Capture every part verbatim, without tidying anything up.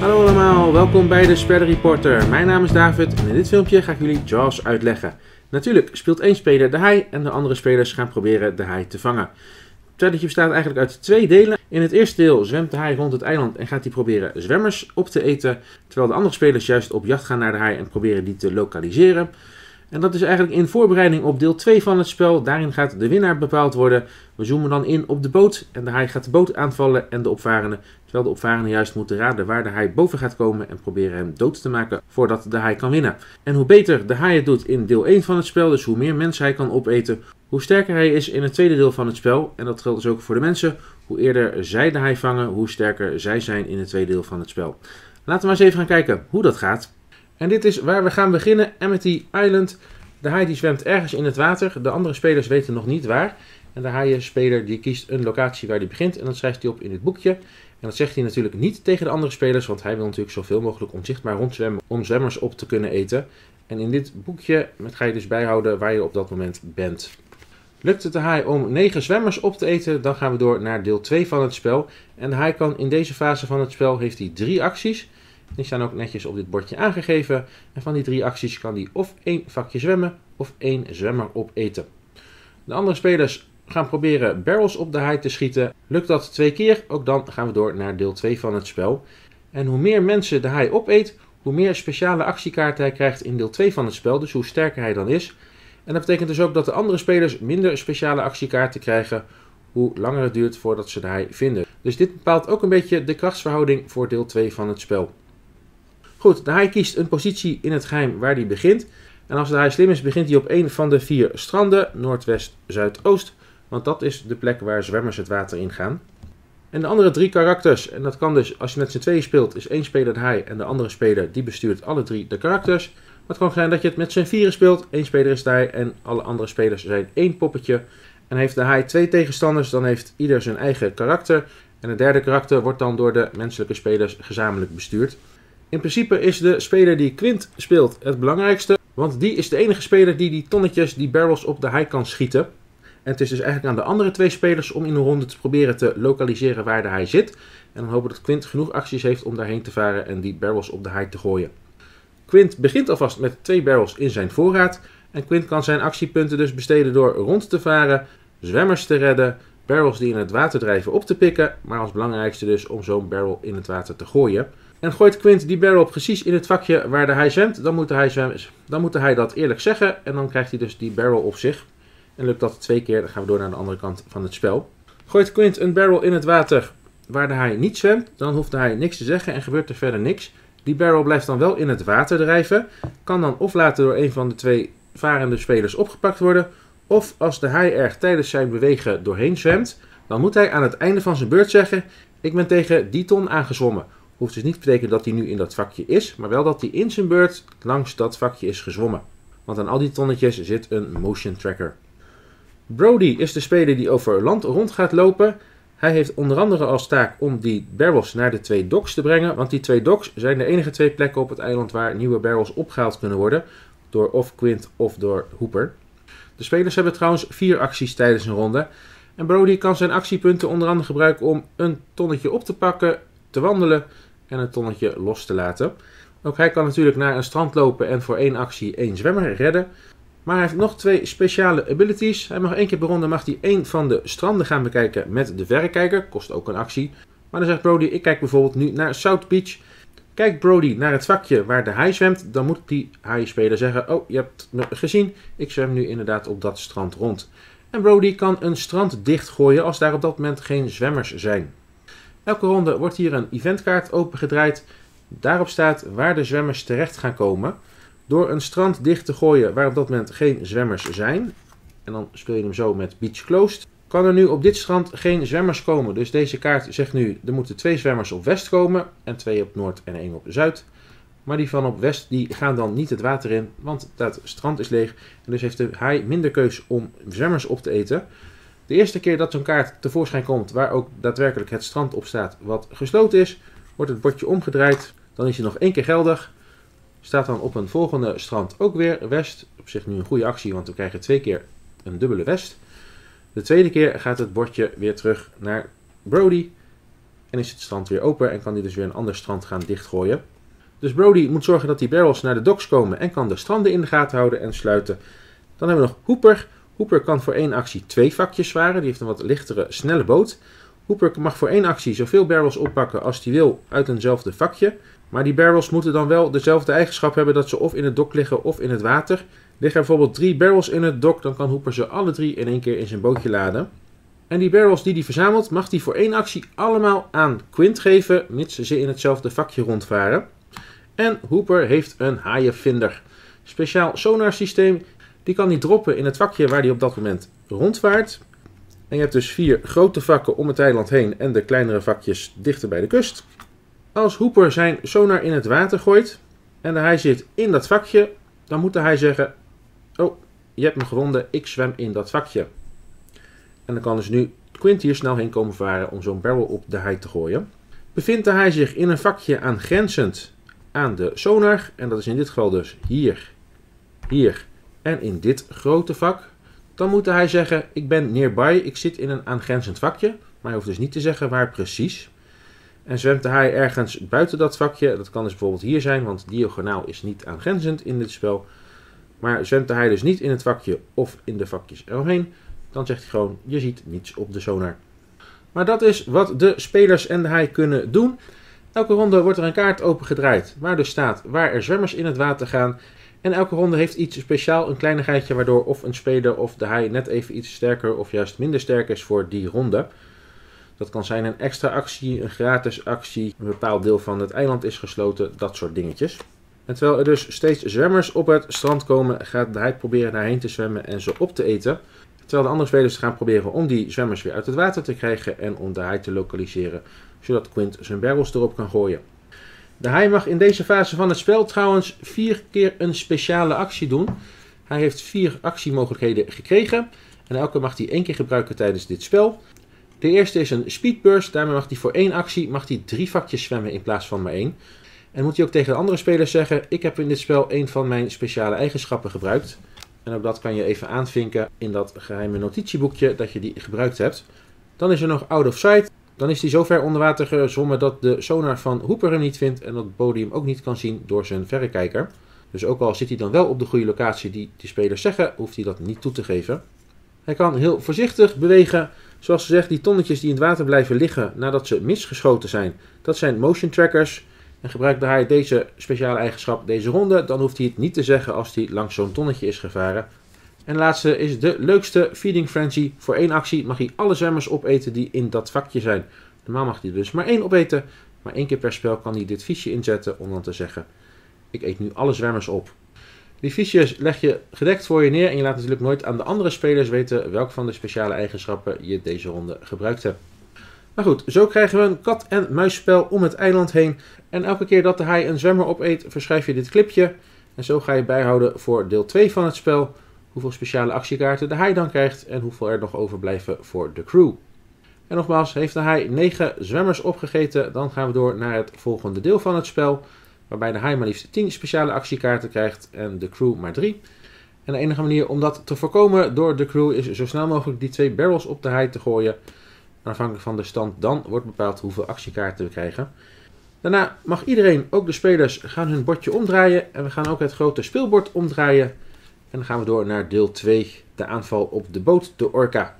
Hallo allemaal, welkom bij de Spellenreporter. Mijn naam is David en in dit filmpje ga ik jullie Jaws uitleggen. Natuurlijk speelt één speler de haai en de andere spelers gaan proberen de haai te vangen. Het spelletje bestaat eigenlijk uit twee delen. In het eerste deel zwemt de haai rond het eiland en gaat hij proberen zwemmers op te eten, terwijl de andere spelers juist op jacht gaan naar de haai en proberen die te lokaliseren. En dat is eigenlijk in voorbereiding op deel twee van het spel. Daarin gaat de winnaar bepaald worden. We zoomen dan in op de boot en de haai gaat de boot aanvallen en de opvarenden. Terwijl de opvarenden juist moeten raden waar de haai boven gaat komen en proberen hem dood te maken voordat de haai kan winnen. En hoe beter de haai het doet in deel één van het spel, dus hoe meer mensen hij kan opeten, hoe sterker hij is in het tweede deel van het spel. En dat geldt dus ook voor de mensen. Hoe eerder zij de haai vangen, hoe sterker zij zijn in het tweede deel van het spel. Laten we maar eens even gaan kijken hoe dat gaat. En dit is waar we gaan beginnen, Amity Island. De haai die zwemt ergens in het water, de andere spelers weten nog niet waar. En de haaienspeler die kiest een locatie waar hij begint en dat schrijft hij op in het boekje. En dat zegt hij natuurlijk niet tegen de andere spelers, want hij wil natuurlijk zoveel mogelijk onzichtbaar rondzwemmen om zwemmers op te kunnen eten. En in dit boekje ga je dus bijhouden waar je op dat moment bent. Lukt het de haai om negen zwemmers op te eten, dan gaan we door naar deel twee van het spel. En de haai kan in deze fase van het spel, heeft hij drie acties. Die staan ook netjes op dit bordje aangegeven. En van die drie acties kan hij of één vakje zwemmen of één zwemmer opeten. De andere spelers gaan proberen barrels op de haai te schieten. Lukt dat twee keer, ook dan gaan we door naar deel twee van het spel. En hoe meer mensen de haai opeet, hoe meer speciale actiekaarten hij krijgt in deel twee van het spel. Dus hoe sterker hij dan is. En dat betekent dus ook dat de andere spelers minder speciale actiekaarten krijgen, hoe langer het duurt voordat ze de haai vinden. Dus dit bepaalt ook een beetje de krachtsverhouding voor deel twee van het spel. Goed, de haai kiest een positie in het geheim waar hij begint. En als de haai slim is, begint hij op een van de vier stranden, noordwest, zuidoost. Want dat is de plek waar zwemmers het water in gaan. En de andere drie karakters, en dat kan dus als je met z'n tweeën speelt, is één speler de haai en de andere speler die bestuurt alle drie de karakters. Maar het kan zijn dat je het met z'n vieren speelt, één speler is de haai en alle andere spelers zijn één poppetje. En heeft de haai twee tegenstanders, dan heeft ieder zijn eigen karakter. En het derde karakter wordt dan door de menselijke spelers gezamenlijk bestuurd. In principe is de speler die Quint speelt het belangrijkste, want die is de enige speler die die tonnetjes, die barrels op de haai kan schieten. En het is dus eigenlijk aan de andere twee spelers om in een ronde te proberen te lokaliseren waar de haai zit. En dan hopen dat Quint genoeg acties heeft om daarheen te varen en die barrels op de haai te gooien. Quint begint alvast met twee barrels in zijn voorraad. En Quint kan zijn actiepunten dus besteden door rond te varen, zwemmers te redden, barrels die in het water drijven op te pikken. Maar als belangrijkste dus om zo'n barrel in het water te gooien. En gooit Quint die barrel precies in het vakje waar de haai zwemt, dan moet de haai zwemmen, dan moet de haai dat eerlijk zeggen. En dan krijgt hij dus die barrel op zich. En lukt dat twee keer, dan gaan we door naar de andere kant van het spel. Gooit Quint een barrel in het water waar de haai niet zwemt, dan hoeft de haai niks te zeggen en gebeurt er verder niks. Die barrel blijft dan wel in het water drijven. Kan dan of later door een van de twee varende spelers opgepakt worden. Of als de haai er tijdens zijn bewegen doorheen zwemt, dan moet hij aan het einde van zijn beurt zeggen: ik ben tegen die ton aangezwommen. Hoeft dus niet te betekenen dat hij nu in dat vakje is, maar wel dat hij in zijn beurt langs dat vakje is gezwommen. Want aan al die tonnetjes zit een motion tracker. Brody is de speler die over land rond gaat lopen. Hij heeft onder andere als taak om die barrels naar de twee docks te brengen. Want die twee docks zijn de enige twee plekken op het eiland waar nieuwe barrels opgehaald kunnen worden. Door of Quint of door Hooper. De spelers hebben trouwens vier acties tijdens een ronde. En Brody kan zijn actiepunten onder andere gebruiken om een tonnetje op te pakken, te wandelen en een tonnetje los te laten. Ook hij kan natuurlijk naar een strand lopen en voor één actie één zwemmer redden. Maar hij heeft nog twee speciale abilities. Hij mag één keer per ronde mag hij één van de stranden gaan bekijken met de verrekijker. Kost ook een actie. Maar dan zegt Brody, ik kijk bijvoorbeeld nu naar South Beach. Kijkt Brody naar het vakje waar de haai zwemt, dan moet die haaispeler zeggen: oh, je hebt me gezien, ik zwem nu inderdaad op dat strand rond. En Brody kan een strand dichtgooien als daar op dat moment geen zwemmers zijn. Elke ronde wordt hier een eventkaart opengedraaid. Daarop staat waar de zwemmers terecht gaan komen. Door een strand dicht te gooien waar op dat moment geen zwemmers zijn. En dan speel je hem zo met Beach Closed. Kan er nu op dit strand geen zwemmers komen. Dus deze kaart zegt nu, er moeten twee zwemmers op west komen. En twee op noord en één op zuid. Maar die van op west die gaan dan niet het water in. Want dat strand is leeg. En dus heeft de haai minder keus om zwemmers op te eten. De eerste keer dat zo'n kaart tevoorschijn komt waar ook daadwerkelijk het strand op staat wat gesloten is, wordt het bordje omgedraaid. Dan is hij nog één keer geldig. Staat dan op een volgende strand ook weer west. Op zich nu een goede actie, want we krijgen twee keer een dubbele west. De tweede keer gaat het bordje weer terug naar Brody. en is het strand weer open en kan hij dus weer een ander strand gaan dichtgooien. Dus Brody moet zorgen dat die barrels naar de docks komen en kan de stranden in de gaten houden en sluiten. Dan hebben we nog Hooper. Hooper kan voor één actie twee vakjes zwaren. Die heeft een wat lichtere, snelle boot. Hooper mag voor één actie zoveel barrels oppakken als hij wil uit eenzelfde vakje. Maar die barrels moeten dan wel dezelfde eigenschap hebben dat ze of in het dok liggen of in het water. Liggen er bijvoorbeeld drie barrels in het dok, dan kan Hooper ze alle drie in één keer in zijn bootje laden. En die barrels die hij verzamelt mag hij voor één actie allemaal aan Quint geven, mits ze in hetzelfde vakje rondvaren. En Hooper heeft een haaienvinder. Speciaal sonarsysteem. Die kan hij droppen in het vakje waar hij op dat moment rondvaart. En je hebt dus vier grote vakken om het eiland heen en de kleinere vakjes dichter bij de kust. Als Hooper zijn sonar in het water gooit en de haai zit in dat vakje, dan moet de haai zeggen: oh, je hebt me gewonden, ik zwem in dat vakje. En dan kan dus nu Quint hier snel heen komen varen om zo'n barrel op de haai te gooien. Bevindt de haai zich in een vakje aangrenzend aan de sonar, en dat is in dit geval dus hier, hier en in dit grote vak, dan moet de haai zeggen: ik ben nearby, ik zit in een aangrenzend vakje. Maar hij hoeft dus niet te zeggen waar precies. En zwemt de haai ergens buiten dat vakje, dat kan dus bijvoorbeeld hier zijn, want diagonaal is niet aangrenzend in dit spel. Maar zwemt de haai dus niet in het vakje of in de vakjes eromheen, dan zegt hij gewoon: je ziet niets op de sonar. Maar dat is wat de spelers en de haai kunnen doen. Elke ronde wordt er een kaart opengedraaid waar dus staat waar er zwemmers in het water gaan. En elke ronde heeft iets speciaal, een kleinigheidje waardoor of een speler of de haai net even iets sterker of juist minder sterk is voor die ronde. Dat kan zijn een extra actie, een gratis actie, een bepaald deel van het eiland is gesloten, dat soort dingetjes. En terwijl er dus steeds zwemmers op het strand komen, gaat de haai proberen daarheen te zwemmen en ze op te eten. Terwijl de andere spelers gaan proberen om die zwemmers weer uit het water te krijgen en om de haai te lokaliseren, zodat Quint zijn barrels erop kan gooien. De haai mag in deze fase van het spel trouwens vier keer een speciale actie doen. Hij heeft vier actiemogelijkheden gekregen en elke mag hij één keer gebruiken tijdens dit spel. De eerste is een speedburst, daarmee mag hij voor één actie mag hij drie vakjes zwemmen in plaats van maar één. En moet hij ook tegen de andere spelers zeggen: ik heb in dit spel één van mijn speciale eigenschappen gebruikt. En ook dat kan je even aanvinken in dat geheime notitieboekje dat je die gebruikt hebt. Dan is er nog out of sight. Dan is hij zo ver onder water gezwommen dat de sonar van Hooper hem niet vindt en dat Brody hem ook niet kan zien door zijn verrekijker. Dus ook al zit hij dan wel op de goede locatie die de spelers zeggen, hoeft hij dat niet toe te geven. Hij kan heel voorzichtig bewegen. Zoals gezegd, die tonnetjes die in het water blijven liggen nadat ze misgeschoten zijn, dat zijn motion trackers. En gebruikte hij deze speciale eigenschap deze ronde, dan hoeft hij het niet te zeggen als hij langs zo'n tonnetje is gevaren. En de laatste is de leukste, Feeding Frenzy. Voor één actie mag hij alle zwemmers opeten die in dat vakje zijn. Normaal mag hij dus maar één opeten, maar één keer per spel kan hij dit fiche inzetten om dan te zeggen: ik eet nu alle zwemmers op. Die fiches leg je gedekt voor je neer en je laat natuurlijk nooit aan de andere spelers weten welke van de speciale eigenschappen je deze ronde gebruikt hebt. Maar goed, zo krijgen we een kat- en muisspel om het eiland heen. En elke keer dat de haai een zwemmer opeet, verschrijf je dit clipje. En zo ga je bijhouden voor deel twee van het spel hoeveel speciale actiekaarten de haai dan krijgt en hoeveel er nog overblijven voor de crew. En nogmaals, heeft de haai negen zwemmers opgegeten, dan gaan we door naar het volgende deel van het spel, waarbij de haai maar liefst tien speciale actiekaarten krijgt en de crew maar drie. En de enige manier om dat te voorkomen door de crew is zo snel mogelijk die twee barrels op de haai te gooien. En afhankelijk van de stand dan wordt bepaald hoeveel actiekaarten we krijgen. Daarna mag iedereen, ook de spelers, gaan hun bordje omdraaien. En we gaan ook het grote speelbord omdraaien. En dan gaan we door naar deel twee, de aanval op de boot, de Orca.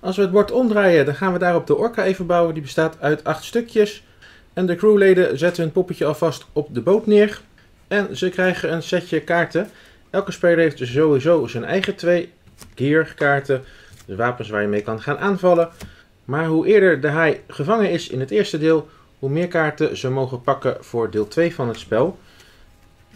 Als we het bord omdraaien, dan gaan we daarop de Orca even bouwen. Die bestaat uit acht stukjes. En de crewleden zetten hun poppetje alvast op de boot neer. En ze krijgen een setje kaarten. Elke speler heeft sowieso zijn eigen twee gear kaarten. De wapens waar je mee kan gaan aanvallen. Maar hoe eerder de haai gevangen is in het eerste deel, hoe meer kaarten ze mogen pakken voor deel twee van het spel.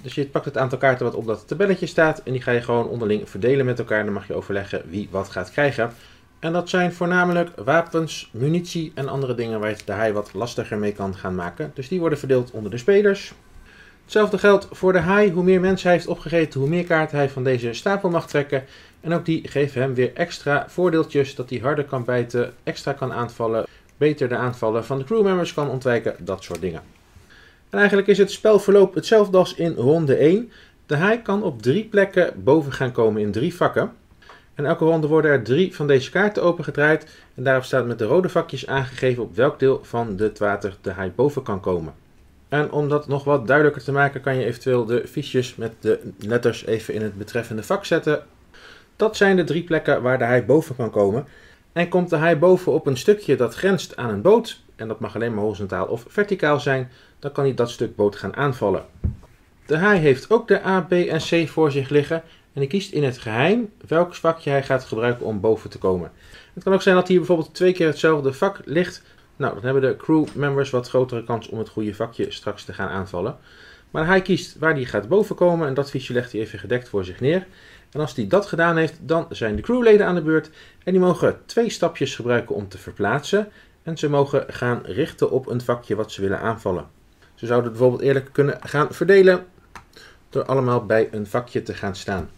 Dus je pakt het aantal kaarten wat op dat tabelletje staat en die ga je gewoon onderling verdelen met elkaar. Dan mag je overleggen wie wat gaat krijgen. En dat zijn voornamelijk wapens, munitie en andere dingen waar de haai wat lastiger mee kan gaan maken. Dus die worden verdeeld onder de spelers. Hetzelfde geldt voor de haai. Hoe meer mensen hij heeft opgegeten, hoe meer kaarten hij van deze stapel mag trekken. En ook die geven hem weer extra voordeeltjes, dat hij harder kan bijten, extra kan aanvallen, beter de aanvallen van de crewmembers kan ontwijken, dat soort dingen. En eigenlijk is het spelverloop hetzelfde als in ronde één. De haai kan op drie plekken boven gaan komen in drie vakken. En elke ronde worden er drie van deze kaarten opengedraaid en daarop staat met de rode vakjes aangegeven op welk deel van het water de haai boven kan komen. En om dat nog wat duidelijker te maken kan je eventueel de fiches met de letters even in het betreffende vak zetten. Dat zijn de drie plekken waar de haai boven kan komen. En komt de haai boven op een stukje dat grenst aan een boot, en dat mag alleen maar horizontaal of verticaal zijn, dan kan hij dat stuk boot gaan aanvallen. De haai heeft ook de A, B en C voor zich liggen en hij kiest in het geheim welk vakje hij gaat gebruiken om boven te komen. Het kan ook zijn dat hier bijvoorbeeld twee keer hetzelfde vak ligt. Nou, dan hebben de crewmembers wat grotere kans om het goede vakje straks te gaan aanvallen. Maar de haai kiest waar hij gaat boven komen en dat fiche legt hij even gedekt voor zich neer. En als hij dat gedaan heeft, dan zijn de crewleden aan de beurt en die mogen twee stapjes gebruiken om te verplaatsen. En ze mogen gaan richten op een vakje wat ze willen aanvallen. Ze zouden bijvoorbeeld eerlijk kunnen gaan verdelen door allemaal bij een vakje te gaan staan.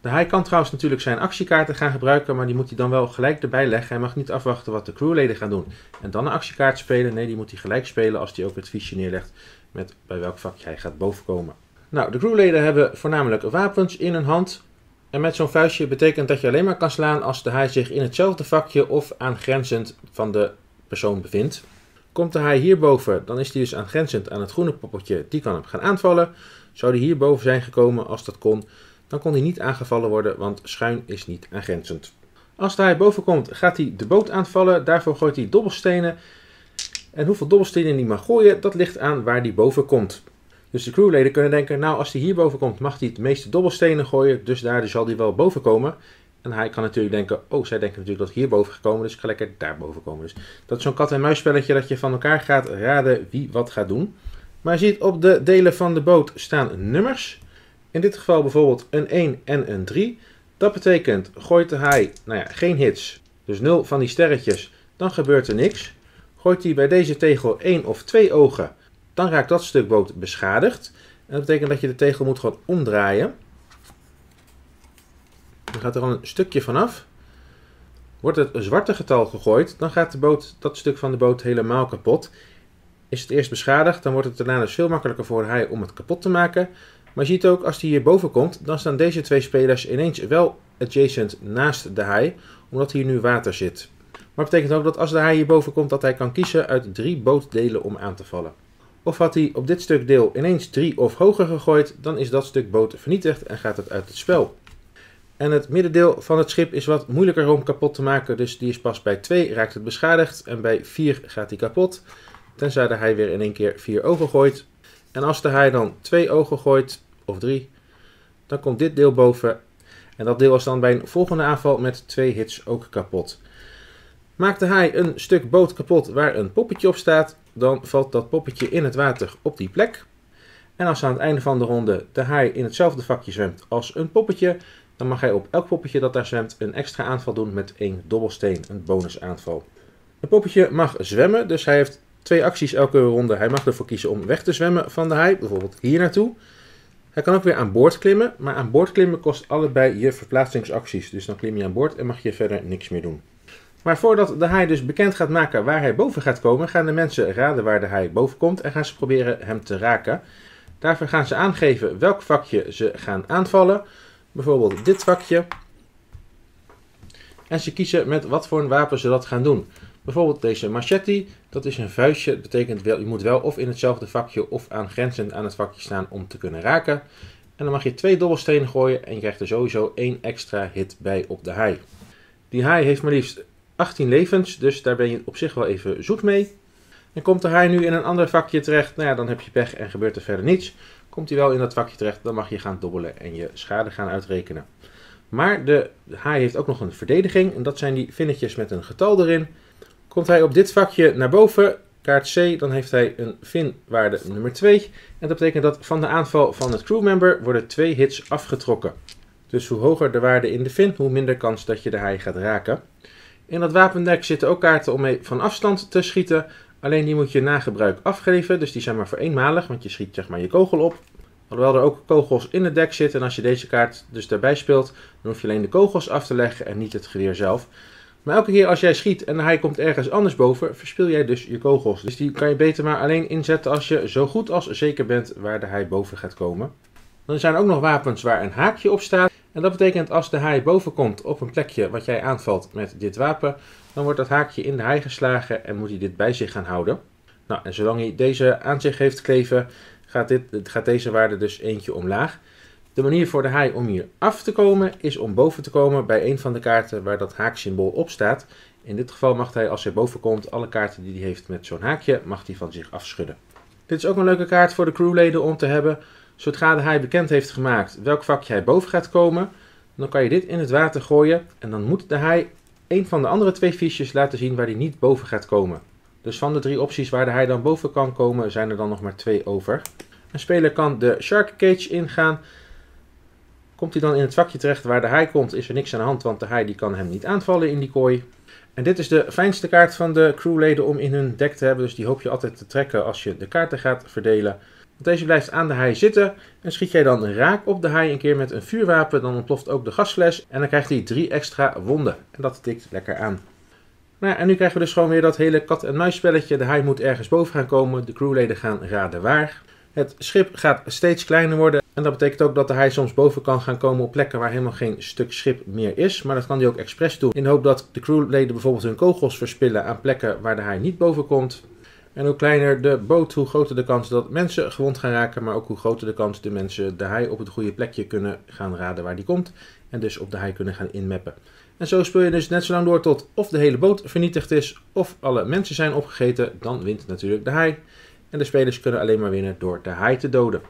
De haai kan trouwens natuurlijk zijn actiekaarten gaan gebruiken, maar die moet hij dan wel gelijk erbij leggen. Hij mag niet afwachten wat de crewleden gaan doen en dan een actiekaart spelen. Nee, die moet hij gelijk spelen als hij ook het fiche neerlegt met bij welk vakje hij gaat bovenkomen. Nou, de crewleden hebben voornamelijk wapens in hun hand. En met zo'n vuistje betekent dat je alleen maar kan slaan als de haai zich in hetzelfde vakje of aangrenzend van de persoon bevindt. Komt de haai hierboven, dan is die dus aangrenzend aan het groene poppetje, die kan hem gaan aanvallen. Zou die hierboven zijn gekomen, als dat kon, dan kon hij niet aangevallen worden, want schuin is niet aangrenzend. Als de haai boven komt, gaat hij de boot aanvallen, daarvoor gooit hij dobbelstenen. En hoeveel dobbelstenen hij mag gooien, dat ligt aan waar die boven komt. Dus de crewleden kunnen denken, nou als hij hierboven komt, mag hij het meeste dobbelstenen gooien, dus daar zal hij wel boven komen. En hij kan natuurlijk denken, oh, zij denken natuurlijk dat ik hierboven gekomen, dus ik ga lekker daarboven komen. Dus dat is zo'n kat-en-muis spelletje dat je van elkaar gaat raden wie wat gaat doen. Maar je ziet op de delen van de boot staan nummers. In dit geval bijvoorbeeld een één en een drie. Dat betekent, gooit de haai, nou ja, geen hits, dus nul van die sterretjes, dan gebeurt er niks. Gooit hij bij deze tegel één of twee ogen, dan raakt dat stuk boot beschadigd. En dat betekent dat je de tegel moet gewoon omdraaien. Dan gaat er al een stukje vanaf. Wordt het zwarte getal gegooid, dan gaat de boot, dat stuk van de boot helemaal kapot. Is het eerst beschadigd, dan wordt het daarna dus veel makkelijker voor de haai om het kapot te maken. Maar je ziet ook, als die hierboven komt, dan staan deze twee spelers ineens wel adjacent naast de haai, omdat hier nu water zit. Maar dat betekent ook dat als de haai hierboven komt, dat hij kan kiezen uit drie bootdelen om aan te vallen. Of had hij op dit stuk deel ineens drie of hoger gegooid, dan is dat stuk boot vernietigd en gaat het uit het spel. En het middendeel van het schip is wat moeilijker om kapot te maken, dus die is pas bij twee raakt het beschadigd en bij vier gaat die kapot. Tenzij de haai weer in één keer vier ogen gooit. En als de haai dan twee ogen gooit, of drie, dan komt dit deel boven. En dat deel is dan bij een volgende aanval met twee hits ook kapot. Maakt de haai een stuk boot kapot waar een poppetje op staat, dan valt dat poppetje in het water op die plek. En als aan het einde van de ronde de haai in hetzelfde vakje zwemt als een poppetje, dan mag hij op elk poppetje dat daar zwemt een extra aanval doen met één dobbelsteen, een bonusaanval. Een poppetje mag zwemmen, dus hij heeft twee acties elke ronde. Hij mag ervoor kiezen om weg te zwemmen van de haai, bijvoorbeeld hier naartoe. Hij kan ook weer aan boord klimmen, maar aan boord klimmen kost allebei je verplaatsingsacties. Dus dan klim je aan boord en mag je verder niks meer doen. Maar voordat de haai dus bekend gaat maken waar hij boven gaat komen, gaan de mensen raden waar de haai boven komt en gaan ze proberen hem te raken. Daarvoor gaan ze aangeven welk vakje ze gaan aanvallen. Bijvoorbeeld dit vakje. En ze kiezen met wat voor een wapen ze dat gaan doen. Bijvoorbeeld deze machete. Dat is een vuistje. Dat betekent wel, je moet wel of in hetzelfde vakje of aangrenzend aan het vakje staan om te kunnen raken. En dan mag je twee dobbelstenen gooien en je krijgt er sowieso één extra hit bij op de haai. Die haai heeft maar liefst achttien levens, dus daar ben je op zich wel even zoet mee. En komt de haai nu in een ander vakje terecht, nou ja, dan heb je pech en gebeurt er verder niets. Komt hij wel in dat vakje terecht, dan mag je gaan dobbelen en je schade gaan uitrekenen. Maar de haai heeft ook nog een verdediging en dat zijn die vinnetjes met een getal erin. Komt hij op dit vakje naar boven, kaart C, dan heeft hij een vinwaarde nummer twee. En dat betekent dat van de aanval van het crewmember worden twee hits afgetrokken. Dus hoe hoger de waarde in de vin, hoe minder kans dat je de haai gaat raken. In dat wapendek zitten ook kaarten om mee van afstand te schieten. Alleen die moet je na gebruik afgeven, dus die zijn maar voor eenmalig, want je schiet zeg maar je kogel op. Alhoewel er ook kogels in het dek zitten en als je deze kaart dus daarbij speelt, dan hoef je alleen de kogels af te leggen en niet het geweer zelf. Maar elke keer als jij schiet en hij komt ergens anders boven, verspil jij dus je kogels. Dus die kan je beter maar alleen inzetten als je zo goed als zeker bent waar de haai boven gaat komen. Dan zijn er ook nog wapens waar een haakje op staat. En dat betekent als de haai boven komt op een plekje wat jij aanvalt met dit wapen, dan wordt dat haakje in de haai geslagen en moet hij dit bij zich gaan houden. Nou, en zolang hij deze aan zich heeft kleven, gaat, dit, gaat deze waarde dus eentje omlaag. De manier voor de haai om hier af te komen is om boven te komen bij een van de kaarten waar dat haaksymbool op staat. In dit geval mag hij, als hij boven komt, alle kaarten die hij heeft met zo'n haakje, mag hij van zich afschudden. Dit is ook een leuke kaart voor de crewleden om te hebben. Zodra de haai bekend heeft gemaakt welk vakje hij boven gaat komen, dan kan je dit in het water gooien. En dan moet de haai een van de andere twee fiches laten zien waar hij niet boven gaat komen. Dus van de drie opties waar de haai dan boven kan komen, zijn er dan nog maar twee over. Een speler kan de Shark Cage ingaan. Komt hij dan in het vakje terecht waar de haai komt, is er niks aan de hand, want de haai die kan hem niet aanvallen in die kooi. En dit is de fijnste kaart van de crewleden om in hun deck te hebben, dus die hoop je altijd te trekken als je de kaarten gaat verdelen. Want deze blijft aan de haai zitten en schiet jij dan raak op de haai een keer met een vuurwapen, dan ontploft ook de gasfles en dan krijgt hij drie extra wonden. En dat tikt lekker aan. Nou ja, en nu krijgen we dus gewoon weer dat hele kat-en-muis spelletje. De haai moet ergens boven gaan komen, de crewleden gaan raden waar. Het schip gaat steeds kleiner worden en dat betekent ook dat de haai soms boven kan gaan komen op plekken waar helemaal geen stuk schip meer is. Maar dat kan hij ook expres doen in de hoop dat de crewleden bijvoorbeeld hun kogels verspillen aan plekken waar de haai niet boven komt. En hoe kleiner de boot, hoe groter de kans dat mensen gewond gaan raken, maar ook hoe groter de kans dat mensen de haai op het goede plekje kunnen gaan raden waar die komt. En dus op de haai kunnen gaan inmappen. En zo speel je dus net zo lang door tot of de hele boot vernietigd is of alle mensen zijn opgegeten, dan wint natuurlijk de haai. En de spelers kunnen alleen maar winnen door de haai te doden.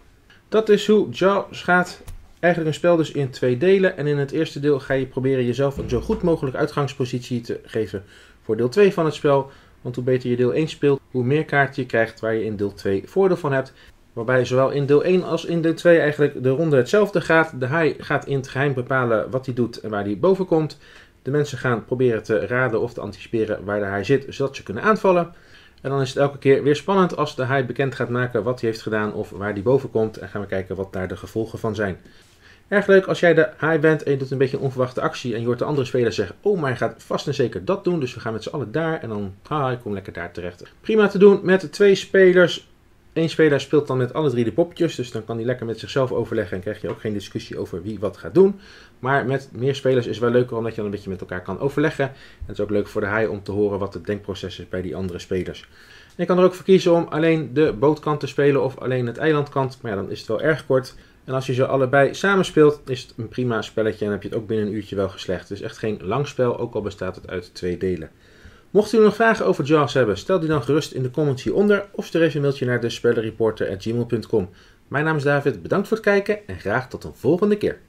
Dat is hoe Jaws gaat. Eigenlijk een spel dus in twee delen. En in het eerste deel ga je proberen jezelf een zo goed mogelijk uitgangspositie te geven voor deel twee van het spel. Want hoe beter je deel één speelt, hoe meer kaarten je krijgt waar je in deel twee voordeel van hebt. Waarbij zowel in deel één als in deel twee eigenlijk de ronde hetzelfde gaat. De haai gaat in het geheim bepalen wat hij doet en waar hij boven komt. De mensen gaan proberen te raden of te anticiperen waar de haai zit, zodat ze kunnen aanvallen. En dan is het elke keer weer spannend als de haai bekend gaat maken wat hij heeft gedaan of waar hij boven komt. En gaan we kijken wat daar de gevolgen van zijn. Erg leuk als jij de haai bent en je doet een beetje een onverwachte actie en je hoort de andere speler zeggen, oh, maar hij gaat vast en zeker dat doen. Dus we gaan met z'n allen daar en dan, haha, ik kom lekker daar terecht. Prima te doen met twee spelers. Eén speler speelt dan met alle drie de poppetjes, dus dan kan hij lekker met zichzelf overleggen en krijg je ook geen discussie over wie wat gaat doen. Maar met meer spelers is het wel leuker omdat je dan een beetje met elkaar kan overleggen. En het is ook leuk voor de haai om te horen wat het denkproces is bij die andere spelers. En je kan er ook voor kiezen om alleen de bootkant te spelen of alleen het eilandkant, maar ja, dan is het wel erg kort. En als je ze allebei samen speelt is het een prima spelletje en heb je het ook binnen een uurtje wel geslecht. Dus echt geen lang spel, ook al bestaat het uit twee delen. Mocht u nog vragen over Jaws hebben, stel die dan gerust in de comments hieronder of stuur even een mailtje naar de spellenreporter apenstaartje gmail punt com. Mijn naam is David, bedankt voor het kijken en graag tot een volgende keer.